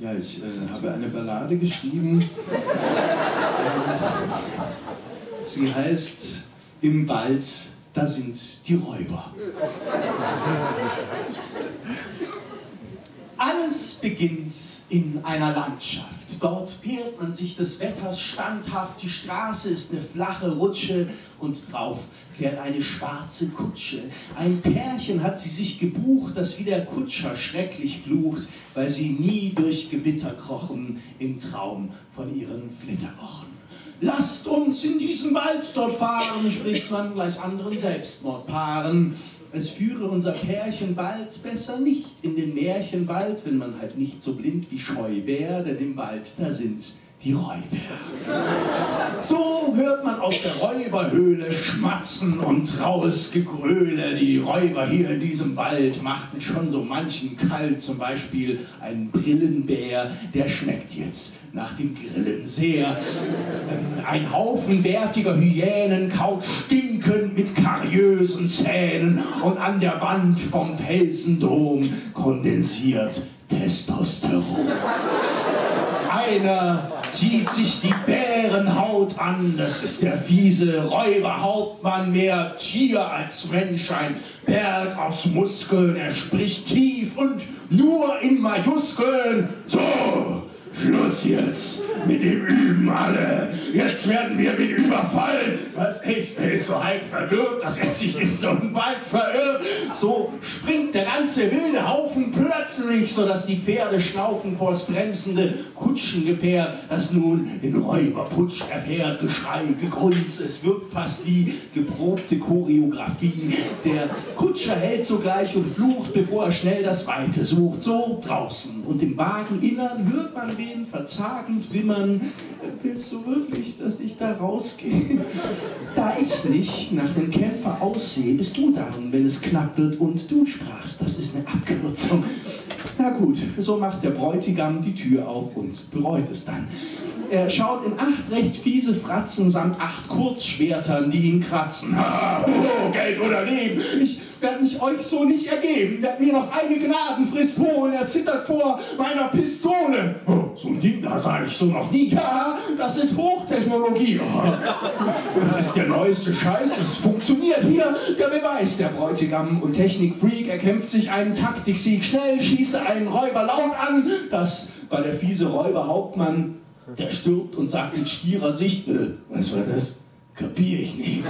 Ja, ich habe eine Ballade geschrieben. Sie heißt Im Wald, da sind die Räuber. Alles beginnt in einer Landschaft. Dort pehrt man sich des Wetters standhaft. Die Straße ist eine flache Rutsche und drauf fährt eine schwarze Kutsche. Ein Pärchen hat sie sich gebucht, das wie der Kutscher schrecklich flucht, weil sie nie durch Gewitter krochen im Traum von ihren Flitterwochen. Lasst uns in diesen Wald dort fahren, spricht man gleich anderen Selbstmordpaaren. Es führe unser Pärchen bald besser nicht in den Märchenwald, wenn man halt nicht so blind wie scheu wär, denn im Wald, da sind die Räuber. So hört man aus der Räuberhöhle Schmatzen und raues Gegröle. Die Räuber hier in diesem Wald machten schon so manchen kalt, zum Beispiel einen Brillenbär, der schmeckt jetzt nach dem Grillen sehr. Ein Haufen bärtiger Hyänen kaut stinkend mit kariösen Zähnen und an der Wand vom Felsendom kondensiert Testosteron. Einer zieht sich die Bärenhaut an, das ist der fiese Räuberhauptmann, mehr Tier als Mensch, ein Berg aus Muskeln, er spricht tief und nur in Majuskeln. So, Schluss jetzt mit dem Üben alle, jetzt werden wir mit überfallen. Was echt, er ist so halb verwirrt, dass er sich in so einem Wald verirrt. So springt der ganze wilde Haufen plötzlich, sodass die Pferde schnaufen vors bremsende Kutschengefährt, das nun den Räuberputsch erfährt. Geschrei, Gegrunz, es wirkt fast wie geprobte Choreografie. Der Kutscher hält sogleich und flucht, bevor er schnell das Weite sucht. So draußen und im Wageninnern hört man wen verzagend wimmern. Willst du wirklich, dass ich da rausgehe? Da ich nicht nach dem Kämpfer aussehe, bist du daran, wenn es knapp wird und du sprachst. Das ist eine Abkürzung. Na gut, so macht der Bräutigam die Tür auf und bereut es dann. Er schaut in 8 recht fiese Fratzen samt 8 Kurzschwertern, die ihn kratzen. Ha, oh, Geld oder Leben, ich werde mich euch so nicht ergeben, werd mir noch eine Gnadenfrist holen, er zittert vor meiner Pistole. Oh, so ein Ding, da sah ich so noch nie. Ja, das ist Hochtechnologie. Oh, das ist der neueste Scheiß, das funktioniert hier. Der Beweis, der Bräutigam und Technikfreak erkämpft sich einen Taktiksieg. Schnell schießt er einen Räuber laut an, das war der fiese Räuberhauptmann. Der stirbt und sagt in stierer Sicht, was war das? Kapier ich nicht.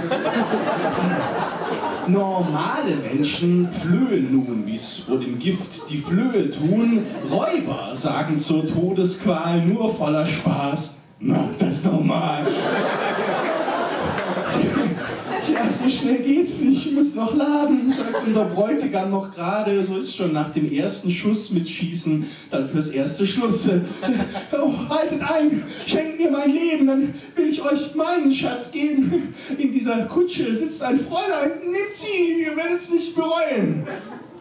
Normale Menschen flöhen nun, wie es vor dem Gift die Flöhe tun. Räuber sagen zur Todesqual nur voller Spaß, macht das normal. Tja, so schnell geht's nicht, ich muss noch laden, sagt unser Bräutigam noch gerade, so ist schon nach dem ersten Schuss mit Schießen, dann fürs erste Schluss. Oh, haltet ein, schenkt mir mein Leben, dann will ich euch meinen Schatz geben. In dieser Kutsche sitzt ein Fräulein, nimmt sie, ihr werdet's nicht bereuen.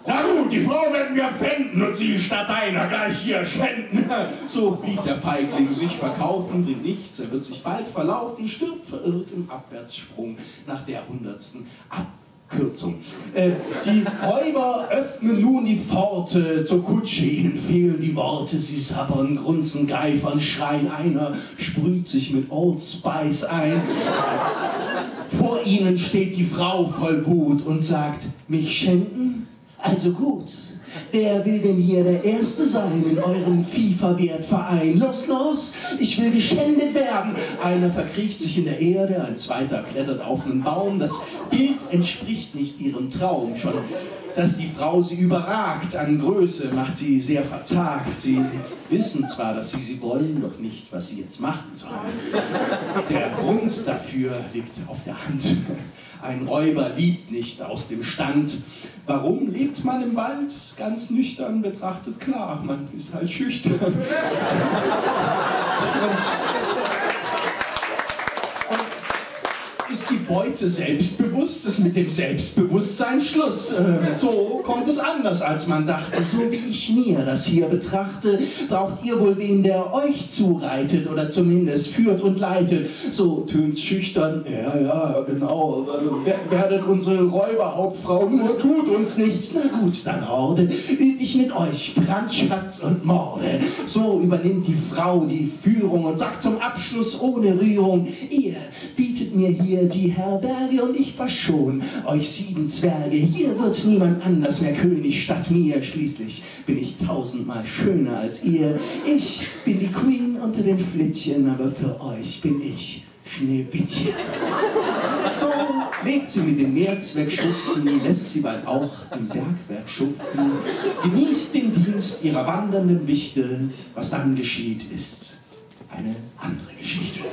Na gut, die Frau werden wir pfänden und sie statt einer gleich hier schwenden. So fliegt der Feigling sich verkaufen, bringt nichts, er wird sich bald verlaufen, stirbt verirrt im Abwärtssprung nach der 100. Abkürzung. Die Räuber öffnen nun die Pforte zur Kutsche, ihnen fehlen die Worte, sie sabbern, grunzen, geifern, schreien, einer sprüht sich mit Old Spice ein. Vor ihnen steht die Frau voll Wut und sagt, mich schänden? Also gut, wer will denn hier der Erste sein in eurem FIFA-Wertverein? Los, los, ich will geschändet werden. Einer verkriecht sich in der Erde, ein zweiter klettert auf einen Baum. Das Bild entspricht nicht ihrem Traum. Schon, dass die Frau sie überragt an Größe, macht sie sehr verzagt. Sie wissen zwar, dass sie wollen, doch nicht, was sie jetzt machen sollen. Der Grund dafür liegt auf der Hand. Ein Räuber liebt nicht aus dem Stand. Warum lebt man im Wald? Ganz nüchtern betrachtet, klar, man ist halt schüchtern. Und ist die Beute selbstbewusst, ist mit dem Selbstbewusstsein Schluss. So kommt es anders, als man dachte. So wie ich mir das hier betrachte, braucht ihr wohl wen, der euch zureitet oder zumindest führt und leitet. So tönt's schüchtern, ja, genau, werdet unsere Räuberhauptfrau, nur tut uns nichts. Na gut, dann Horde, üb ich mit euch Brandschatz und Morde. So übernimmt die Frau die Führung und sagt zum Abschluss ohne Rührung, ihr bietet mir hier die Herberge und ich war schon euch 7 Zwerge. Hier wird niemand anders mehr König statt mir. Schließlich bin ich 1000-mal schöner als ihr. Ich bin die Queen unter den Flittchen, aber für euch bin ich Schneewittchen. So legt sie mit dem Mehrzweck schuften, lässt sie bald auch im Bergwerk schuften, genießt den Dienst ihrer wandernden Wichte. Was dann geschieht, ist eine andere Geschichte.